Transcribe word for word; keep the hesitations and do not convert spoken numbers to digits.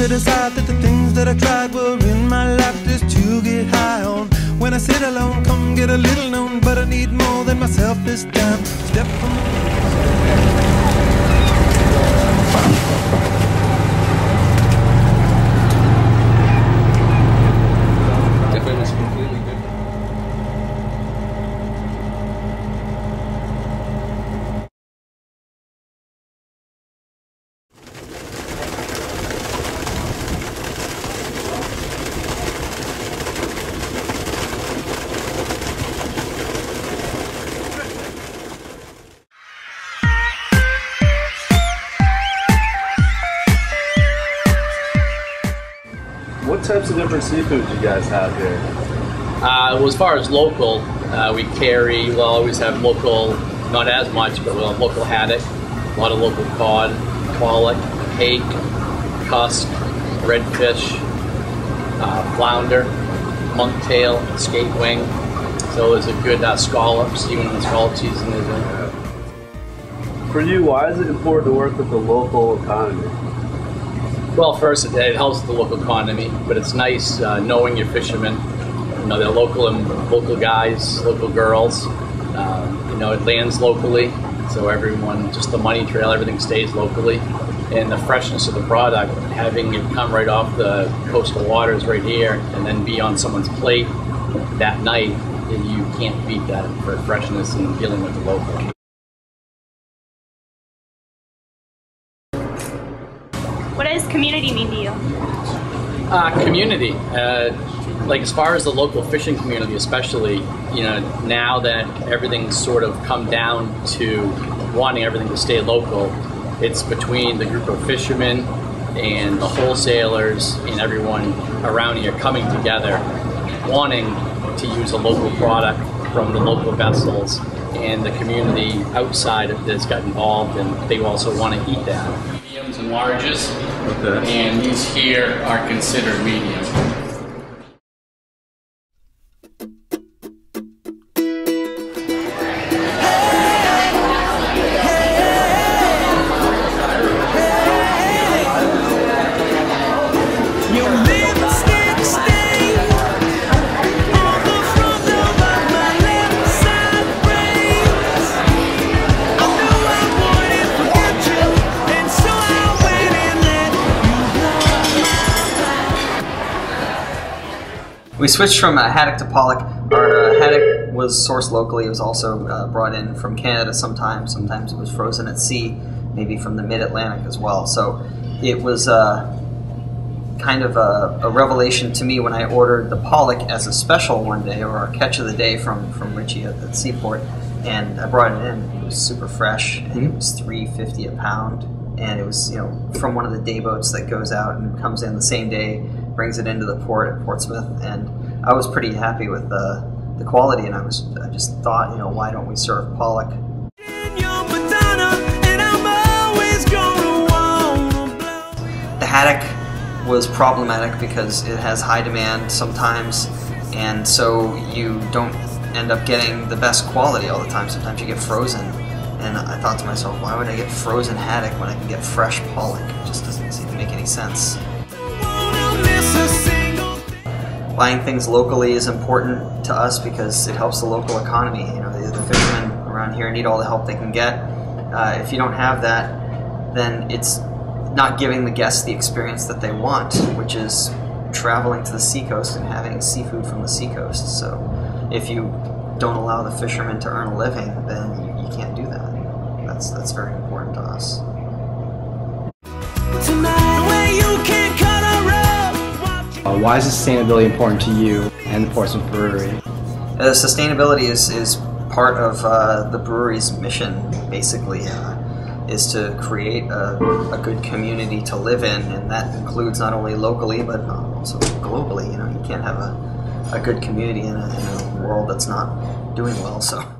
to decide that the things that I tried were in my life just to get high on. When I sit alone, come get a little known, but I need more than myself this time. Step from Definitely was completely good. What types of different seafood do you guys have here? Uh, well, as far as local, uh, we carry, we'll always have local, not as much, but we'll have local haddock, a lot of local cod, pollock, hake, cusk, redfish, uh, flounder, monktail, skate wing. So there's a good uh, scallops, even in the scallop season is in. For you, why is it important to work with the local economy? Well, first, it, it helps the local economy, but it's nice uh, knowing your fishermen. You know, they're local and local guys, local girls. Uh, you know, it lands locally, so everyone, just the money trail, everything stays locally. And the freshness of the product, having it come right off the coastal waters right here and then be on someone's plate that night, you can't beat that for freshness and dealing with the local. What does community mean to you? Uh, community, uh, like as far as the local fishing community, especially, you know, now that everything's sort of come down to wanting everything to stay local, it's between the group of fishermen and the wholesalers and everyone around here coming together, wanting to use a local product from the local vessels, and the community outside of this got involved, and they also want to eat that. And largest, okay. And these here are considered medium. We switched from uh, haddock to pollock. Our uh, haddock was sourced locally. It was also uh, brought in from Canada sometimes. Sometimes it was frozen at sea, maybe from the mid-Atlantic as well. So it was uh, kind of a, a revelation to me when I ordered the pollock as a special one day, or a catch of the day from, from Richie at the Seaport, and I brought it in. It was super fresh, and mm-hmm. It was three fifty a pound, and it was, you know, from one of the day boats that goes out and comes in the same day, brings it into the port at Portsmouth, and I was pretty happy with the, the quality, and I was I just thought, you know, why don't we serve pollock? The haddock was problematic because it has high demand sometimes, and so you don't end up getting the best quality all the time. Sometimes you get frozen, and I thought to myself, why would I get frozen haddock when I can get fresh pollock? It just doesn't seem to make any sense. Buying things locally is important to us because it helps the local economy. You know, the, the fishermen around here need all the help they can get. Uh, if you don't have that, then it's not giving the guests the experience that they want, which is traveling to the seacoast and having seafood from the seacoast. So if you don't allow the fishermen to earn a living, then you, you can't do that. You know, that's, that's very important to us. Tonight, where you can't come. Uh, why is sustainability important to you and the Portsmouth Brewery? Uh, sustainability is, is part of uh, the brewery's mission, basically, uh, is to create a, a good community to live in, and that includes not only locally but also globally. You know, you can't have a, a good community in a, in a world that's not doing well, so.